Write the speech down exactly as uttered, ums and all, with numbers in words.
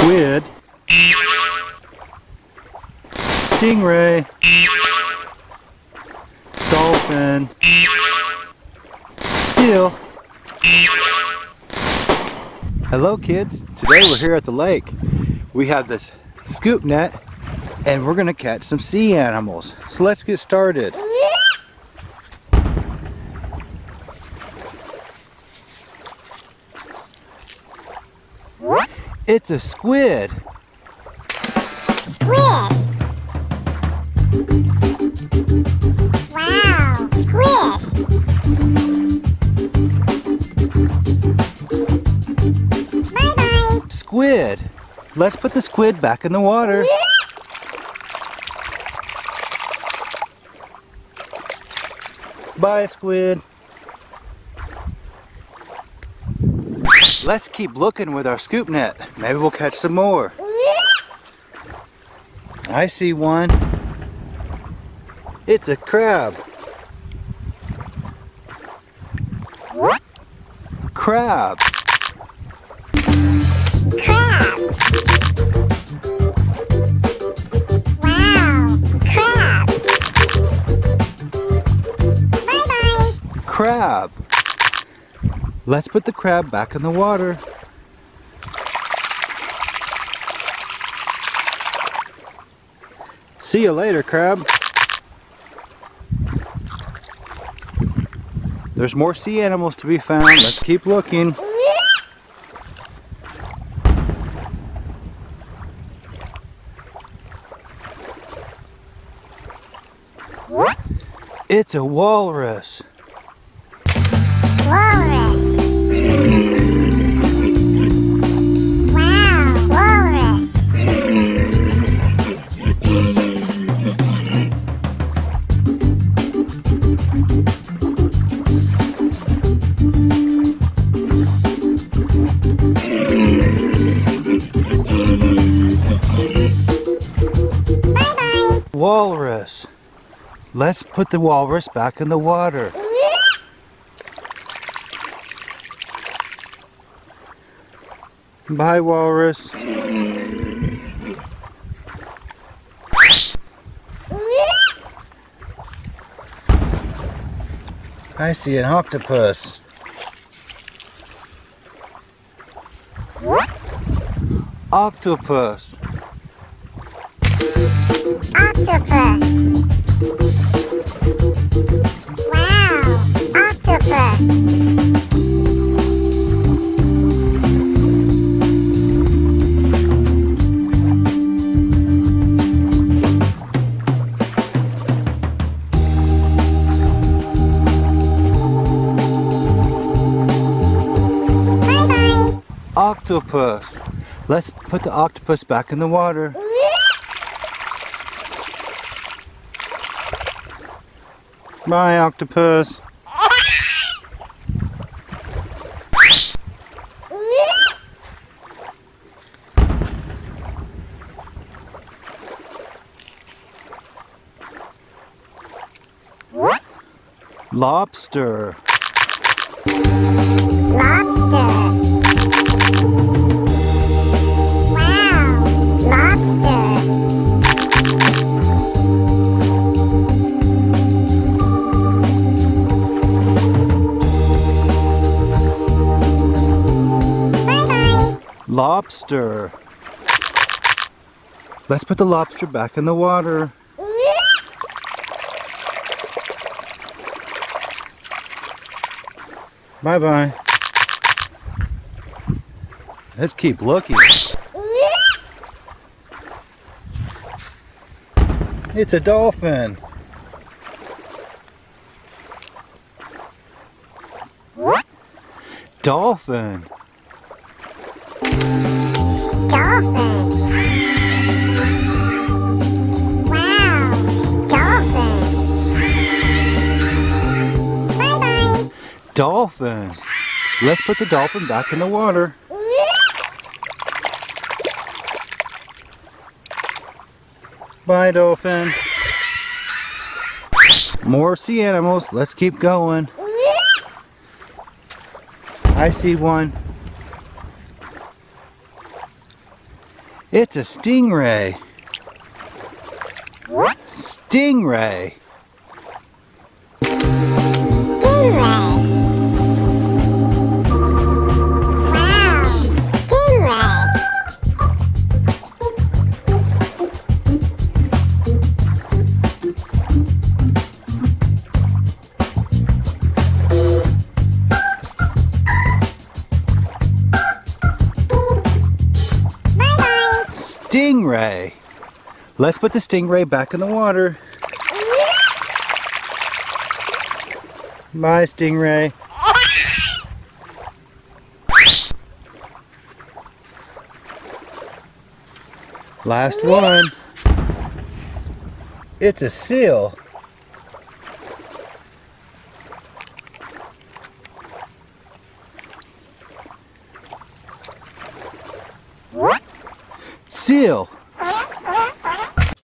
squid, stingray, dolphin, seal. Hello kids, today we're here at the lake. We have this scoop net and we're gonna catch some sea animals. So let's get started. It's a squid. Squid. Wow, squid. Bye-bye. Squid. Let's put the squid back in the water. Bye, squid. Let's keep looking with our scoop net. Maybe we'll catch some more. I see one. It's a crab. Crab. Crab. Wow, crab. Bye-bye. Crab. Let's put the crab back in the water. See you later, crab. There's more sea animals to be found. Let's keep looking. It's a walrus. Walrus. Wow, walrus. Bye-bye. Walrus. Let's put the walrus back in the water. Bye, walrus. I see an octopus. Octopus. Octopus. Wow, octopus. Octopus. Let's put the octopus back in the water. Bye, octopus. Lobster. Lobster. Lobster. Let's put the lobster back in the water. Bye-bye. Let's keep looking. It's a dolphin. Dolphin. Dolphin. Wow, dolphin. Bye-bye. Dolphin. Let's put the dolphin back in the water. Bye, dolphin. More sea animals. Let's keep going. I see one. It's a stingray. Stingray. Stingray. Stingray. Let's put the stingray back in the water. Bye, stingray. Last one. It's a seal. Seal.